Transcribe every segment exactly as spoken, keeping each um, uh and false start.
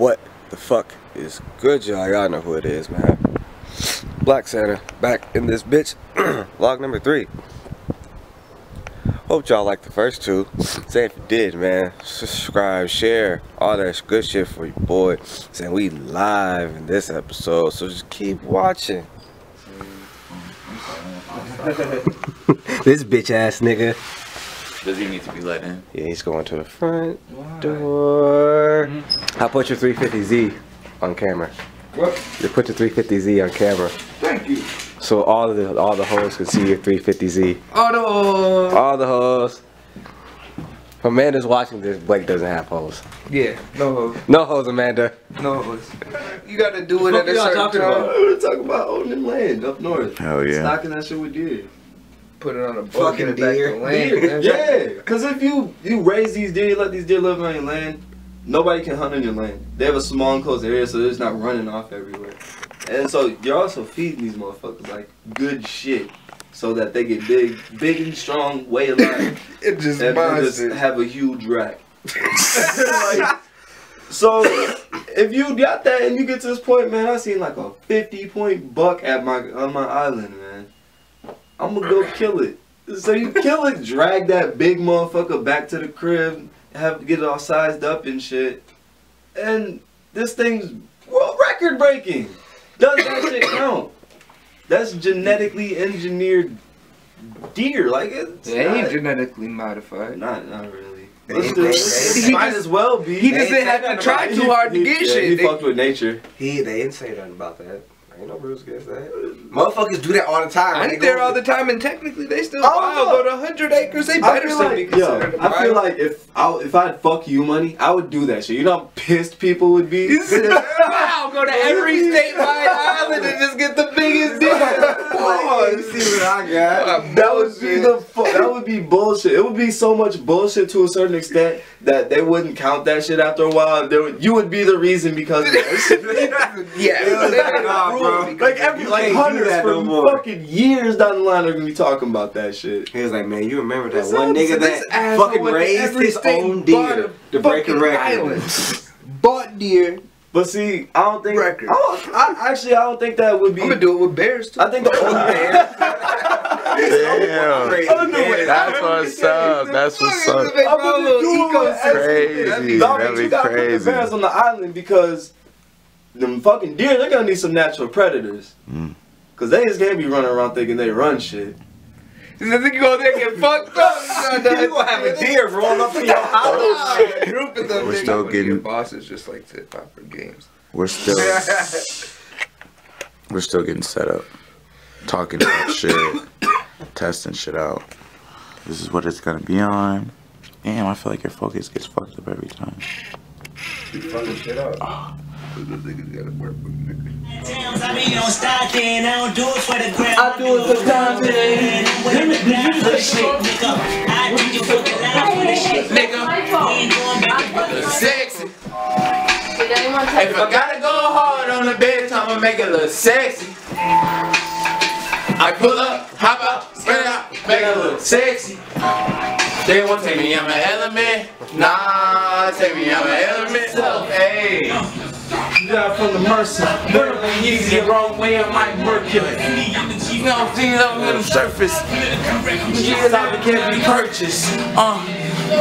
What the fuck is good, y'all? Y'all know who it is, man. Black Santa back in this bitch. Vlog number three. Hope y'all liked the first two. Say if you did, man, subscribe, share, all that good shit for your boy. Saying we live in this episode, so just keep watching. This bitch ass nigga. Does he need to be let in? Yeah, he's going to the front Why? door. Mm-hmm. I put your three fifty Z on camera. What? You put the three fifty Z on camera. Thank you. So all of the all the hoes can see your three fifty Z. All the hoes. All the hoes. Amanda's watching this. Blake doesn't have hoes. Yeah, no hoes. No hoes, Amanda. No hoes. You gotta do it what at a certain talking time. About? We were talking about owning land up north. Hell yeah. Stocking that shit we did. Put it on a boat, get it back to land. Yeah, cause if you you raise these deer, you let these deer live on your land, nobody can hunt on your land. They have a small enclosed area, so it's not running off everywhere. And so you're also feeding these motherfuckers like good shit, so that they get big, big and strong, way alive. It just, and just have a huge rack. Like, so if you got that and you get to this point, man, I seen like a fifty point buck at my on my island, man. I'm gonna go kill it. So you kill it, drag that big motherfucker back to the crib, have to get it all sized up and shit. And this thing's world record breaking. Does that shit count? That's genetically engineered deer. Like it's it ain't not, genetically modified. Not, not really. Let's do it. Might as well be. He just didn't have to try too hard to get shit. He fucked with nature. He they didn't say nothing about that. Ain't no rules against that. Motherfuckers do that all the time. I'm there all the time, and technically they still wild. Go to one hundred acres, they better still be considered. I feel like if I if I'd fuck you money, I would do that shit. You know how pissed people would be? Wow, go to every statewide island and just get the biggest dick. Boy, you see what I got? That would be the that would be bullshit. It would be so much bullshit to a certain extent that they wouldn't count that shit after a while. There would, you would be the reason because of that. Yeah. Like every like hundreds for no fucking years down the line, they're gonna be talking about that shit. He was like, man, you remember that this one nigga that fucking raised his own deer to break a record, bought deer. But see, I don't think record. I, don't, I actually I don't think that would be. I'm gonna do it with bears too. I think the only bears. Damn. Damn. That's what's up. That's what's up. I'm gonna do it. Crazy. That'd be crazy. Bears on the island because. Them fucking deer, they're gonna need some natural predators. Mm. Cause they just can't be running around thinking they run shit. You go there and get fucked up. You gonna have a deer rolling up in your house. Group of them. We're still getting bosses just like tip top for games. We're still We're still getting set up. Talking about shit. Testing shit out. This is what it's gonna be on. Damn, I feel like your focus gets fucked up every time. You fucking shit up. Oh. I do it for time, man. Nigga, sexy. If I gotta go hard on the bedtime, I'ma make it look sexy. I pull up, hop out, spread out, make it look sexy. They won't take me, I'm an element. Nah, take me, I'm an element. So, hey. Die from the mercy, burning easy, wrong way I might Mercury. You know I'm thinking up on the surface. She's out that can't be purchased. Uh,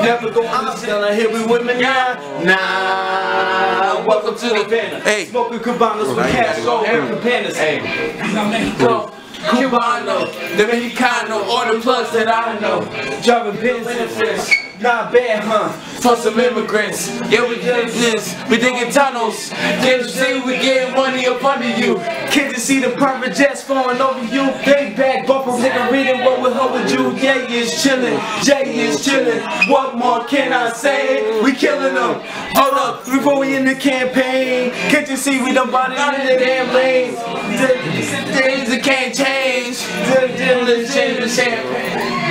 never go out down here with women now. Nah, welcome to the Havana. Hey, smoking Cubanos with cash on Cabanas. Hey, Mexico, Cubano, the Mexicano, all the plugs that I know. Driving business. Not bad, huh? For some immigrants. Yeah, we did this. We digging tunnels. Didn't see we getting money up under you. Can't you see the private jets falling over you? Big bag bumpers, nigga, reading what we're holding you. Yeah, is chilling. Jay is chilling. What more can I say? We killing them. Hold up, before we in the campaign. Can't you see we done bought out of the damn lanes? Things that can't change. The deal is changing champagne.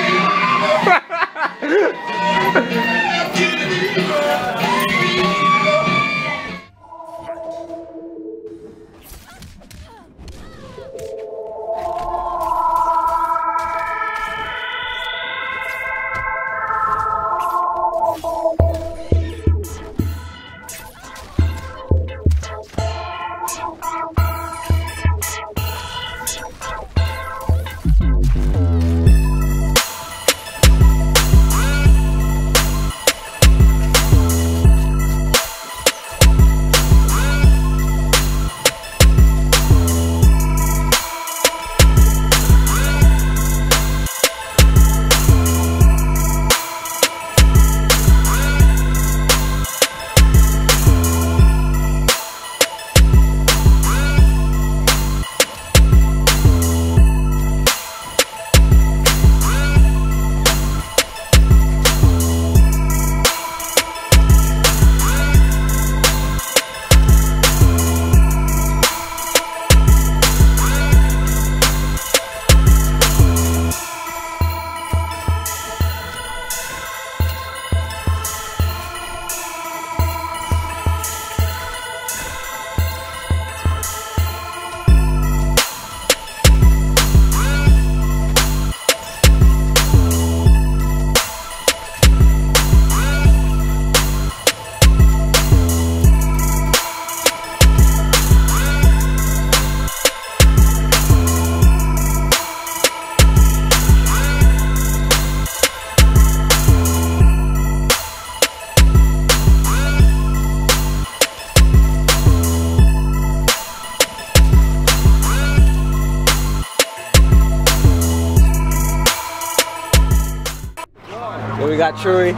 got Truey.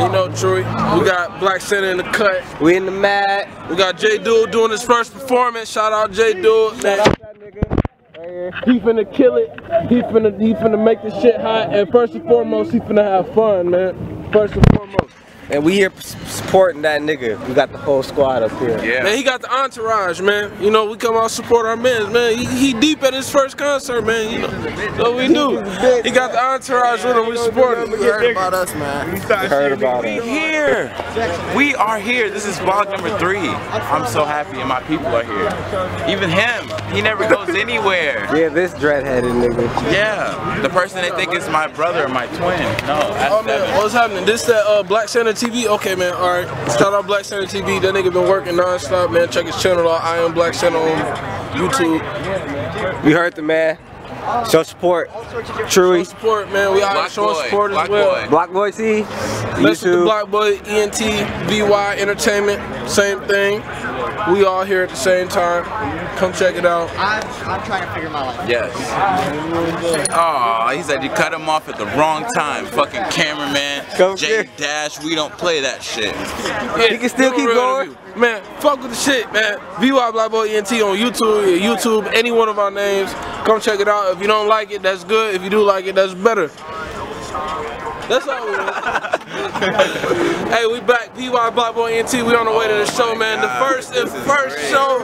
You know Truey. We got Black Santa in the cut. We in the mad. We got J-Dual doing his first performance. Shout out J-Dual. Shout out that nigga. He finna kill it. He finna, he finna make this shit hot. And first and foremost, he finna have fun, man. First and foremost. And we here supporting that nigga. We got the whole squad up here. Yeah. Man, he got the entourage, man. You know, we come out support our men, man. He, he deep at his first concert, man. You know, so we do. He got the entourage with him. We support him. You heard about us, man. You heard about us. We here. We are here. This is vlog number three. I'm so happy, and my people are here. Even him. He never goes anywhere. Yeah, this dread-headed nigga. Yeah. The person they think is my brother or my twin. No. Oh, man. What's happening? This that uh, Black Santa T V? Okay, man, alright. Shout out Black Santa T V. That nigga been working non-stop, man. Check his channel out. I am Black Santa on YouTube. We heard the man. Show support. Truey. Show support, man. We out showing support as well. Black Boy T. YouTube. Black Boy E N T, B Y Entertainment. Same thing. We all here at the same time. Come check it out. I'm, I'm trying to figure my life. Yes. Aw, oh, he said you cut him off at the wrong time. Fucking cameraman. J-Dash, we don't play that shit. Yeah, you can still keep going. Interview. Man, fuck with the shit, man. B Y Black Boy E N T on YouTube, YouTube, any one of our names. Come check it out. If you don't like it, that's good. If you do like it, that's better. That's all we want. Hey, we back. B Y Black Boy E N T. We on the way to the show, man. The first and first show.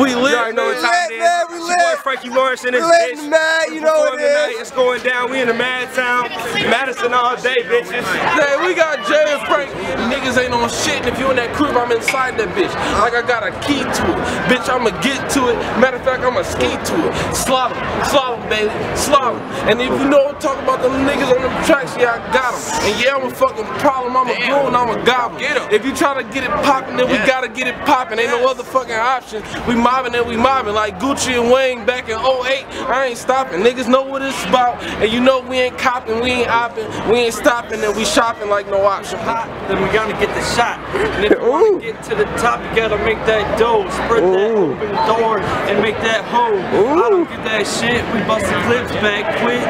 We live, man. We lit, man. We lit. Your boy Frankie Lawrence in this bitch. We lit, you know it is. It's going down. We in the mad town. Madison all day, bitches. Hey, we got Jay and Frank. Niggas ain't on shit. And if you in that crib, I'm inside that bitch. Like I got a key to it. Bitch, I'ma get to it. Matter of fact, I'ma ski to it. Slop em. Slop em, baby. Slop em. And if you know I'm talking about them niggas on them tracks, yeah, I got them. And yeah, I'm a fucking problem, I'm a goon, I'm a goblin. If you trying to get it poppin', then yeah. we gotta get it poppin'. Ain't yes. no other fucking option. We mobbin' and we mobbin'. Like Gucci and Wayne back in oh eight, I ain't stoppin'. Niggas know what it's about. And you know we ain't coppin', we ain't oppin', we ain't stoppin', and we shoppin' like no option. Hot, then we gotta get the shot. And if you wanna get to the top, you gotta make that dough. Spread Ooh. That open door and make that hole. Ooh. I don't get that shit, we bustin' lips back quick.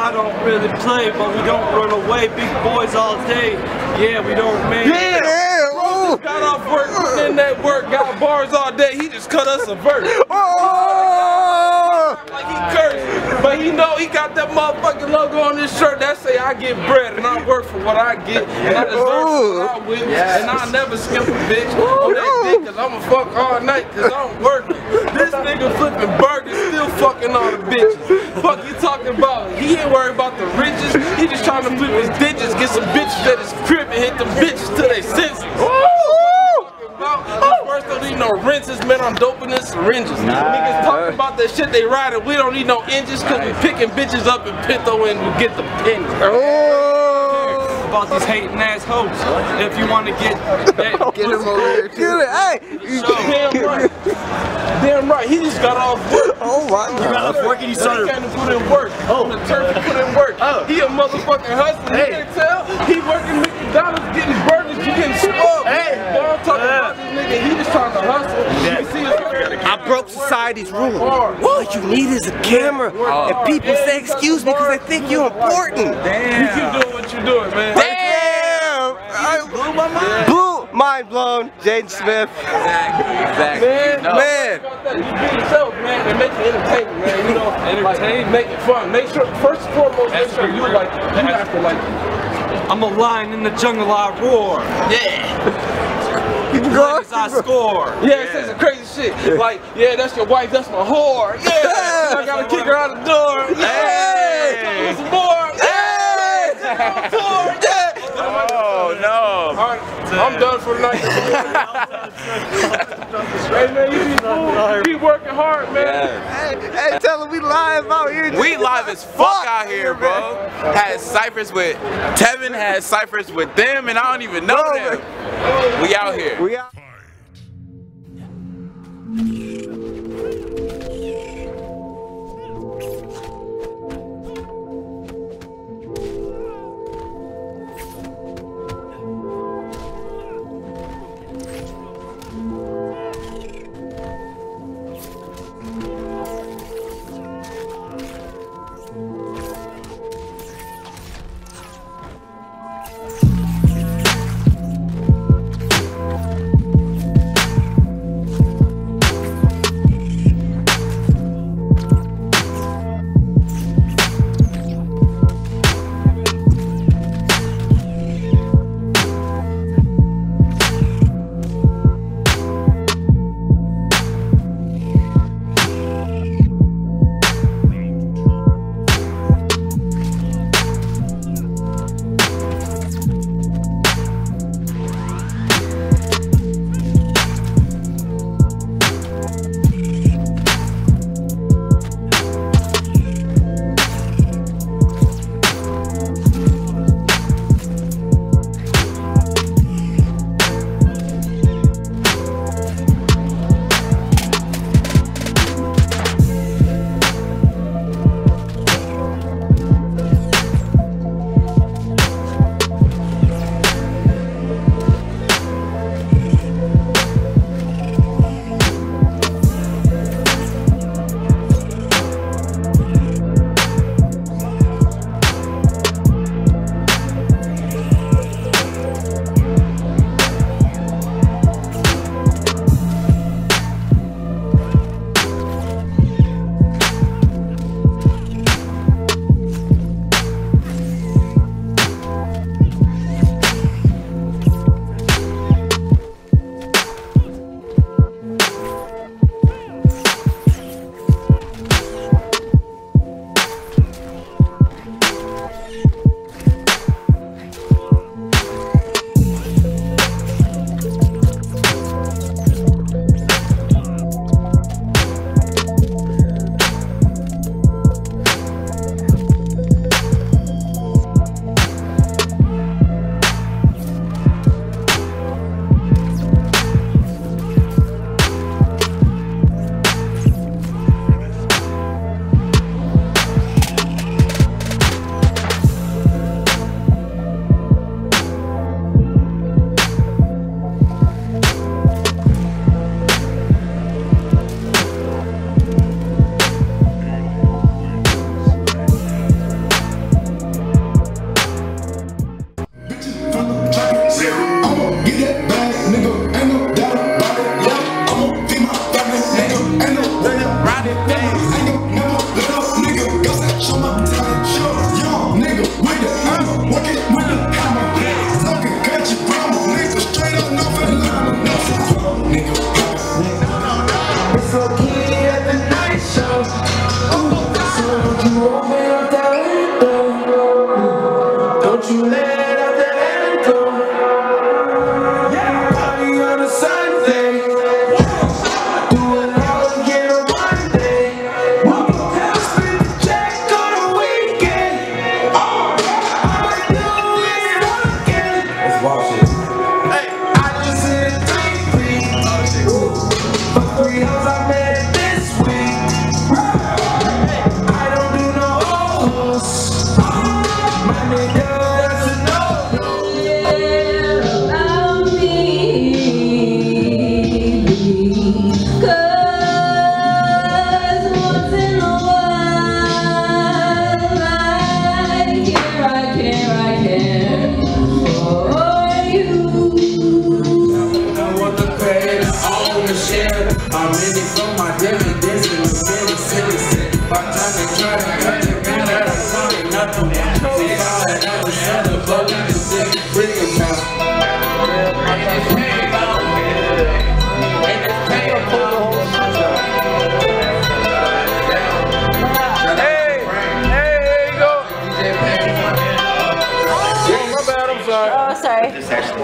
I don't really play, but we don't run away. Big boys all day. Yeah, we don't make yeah, yeah. it. Got off work, in that work, got bars all day. He just cut us a verse. Oh! Like he cursed, but he know he got that motherfucking logo on his shirt that say I get bread and I work for what I get and I deserve what I will yes. and I never skip a bitch on that dick because I'ma fuck all night because I'm working. This nigga flipping burgers, still fucking all the bitches. Fuck you talking about? He ain't worried about the riches. He just trying to flip his digits, get some bitches that is crib and hit them bitches till they senses. First don't need no rinses, man. I'm doping in syringes. Nah. Niggas talking about that shit they riding. We don't need no engines cause we picking bitches up in Pinto and we get the pins. Oh. About these hating ass hoes. If you wanna get that get them over here. Hey. Damn right, he just got off work. Oh my God. He got off work and he started. He came to put in work. Oh. On the turf put in work. Oh. He a motherfucking hustler. Hey. You can't tell. He working McDonald's getting burgers. You getting spoiled. Hey. Y'all talking yeah. about this nigga. He just trying to hustle. Yeah. You see his I broke society's rules. What you need is a camera. Oh. And people yeah, say, excuse me, because I think you're important. Damn. You keep doing what you're doing, man. Damn. I blew my mind. Blew Mind blown, Jaden Smith. Exactly, exactly. Man, no. man. You be yourself, man, and make it entertaining, man. You know, entertain, like, make it fun. Make sure, first and foremost, make sure you like it. You have to like it. I'm a lion in the jungle, I roar. Yeah. Because I score. Yeah, yeah. It's a crazy shit. Yeah. Like, yeah, that's your wife, that's my whore. Yeah, yeah. I gotta kick her out the door. Yeah, hey. Some more. Hey. Yeah. Some more. Yeah. Oh no! All right, I'm done for the night. Hey man, you keep, cool. keep working hard, man. Yeah. Hey, hey, tell him we live out here. We live as fuck out here, bro. Had ciphers with Tevin, had ciphers with them, and I don't even know bro, them. Man. We out here. We out. to share. I'm in it for my dividends and I'm feeling citizen. By the time they try to cut the gun out of something, nothing. See how I have another blow in the city, bring them out. Ain't this painful? Ain't this painful? Hey, hey, there you go. Oh, my bad, I'm sorry. Oh, sorry.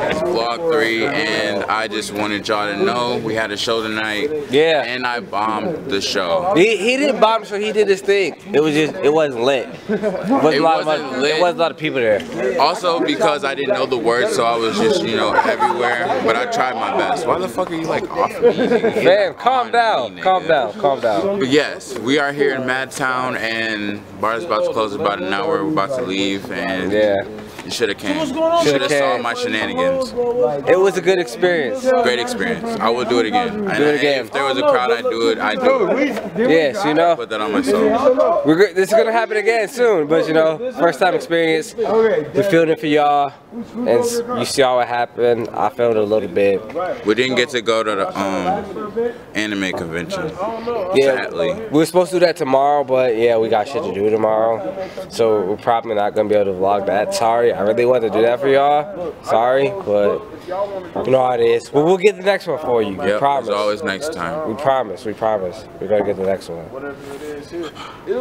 It's vlog three, and I just wanted y'all to know we had a show tonight. Yeah. And I bombed the show. He, he didn't bomb the show. He did his thing. It was just, it wasn't lit. It, was it a lot wasn't of, lit. There was a lot of people there. Also, because I didn't know the words, so I was just, you know, everywhere. But I tried my best. Why the fuck are you like off me? Man, calm down. Me, calm down. Calm down. But yes, we are here in Madtown, and bar's about to close about an hour. We're about to leave, and yeah. You should have came. Should have saw my shenanigans. It was a good experience. Great experience. I will do it again. Do I, it again. If there was a crowd, I'd do it. I do it. Yes, you know. I put that on myself. We're this is gonna happen again soon, but you know, first time experience. We filled it for y'all, and you saw what happened. I felt a little bit. We didn't get to go to the um anime convention. Yeah, sadly. We were supposed to do that tomorrow, but yeah, we got shit to do tomorrow, so we're probably not gonna be able to vlog that. Sorry. I really wanted to do that for y'all. Sorry, but you know how it is. Well, we'll get the next one for you. Yep, we promise. It's always next time. We promise. We promise. We're gonna get the next one.